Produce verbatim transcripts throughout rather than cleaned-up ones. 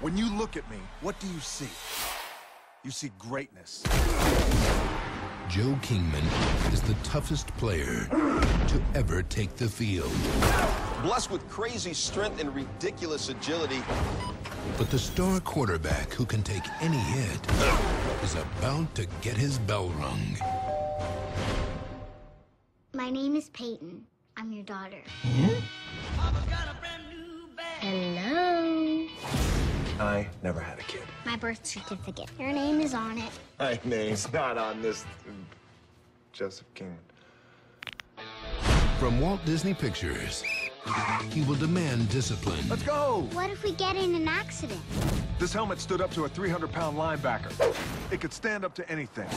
When you look at me, what do you see? You see greatness. Joe Kingman is the toughest player to ever take the field. Blessed with crazy strength and ridiculous agility. But the star quarterback who can take any hit is about to get his bell rung. My name is Peyton. I'm your daughter. Hmm? Hello. I never had a kid. My birth certificate. Your name is on it. My name's not on this. Joseph Kingman. From Walt Disney Pictures, he will demand discipline. Let's go! What if we get in an accident? This helmet stood up to a three hundred pound linebacker. It could stand up to anything.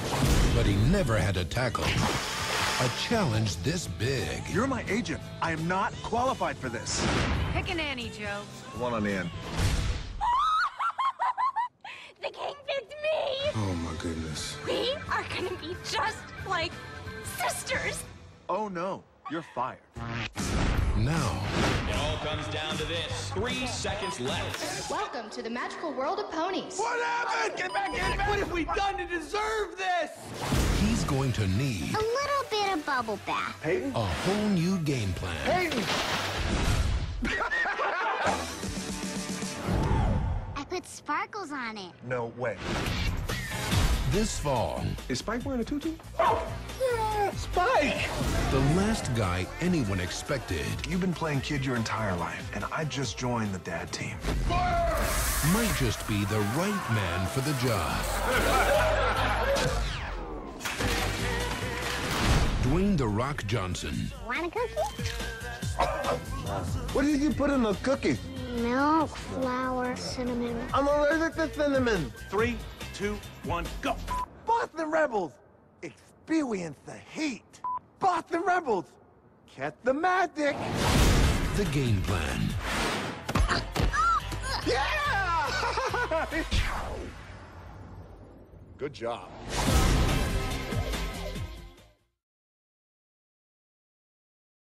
But he never had a tackle. A challenge this big. You're my agent. I am not qualified for this. Pick a nanny, Joe. One on the end. The king picked me! Oh, my goodness. We are gonna be just like sisters. Oh, no. You're fired. Now. It all comes down to this. Three seconds left. Welcome to the magical world of ponies. What happened? Get back, get back! What have we done to deserve this? He's going to need... a little bit of bubble bath. Peyton? A whole new game plan. Peyton! I put sparkles on it. No way. This fall... Is Spike wearing a tutu? Oh! Yeah, Spike! The last guy anyone expected... You've been playing kid your entire life, and I just joined the dad team. Fire! Might just be the right man for the job. Dwayne "The Rock" Johnson. Want a cookie? What did you put in the cookie? Milk, flour, cinnamon. I'm allergic to cinnamon. Three, two, one, go. Boston Rebels, experience the heat. Boston Rebels, catch the magic. The game plan. Yeah! Good job.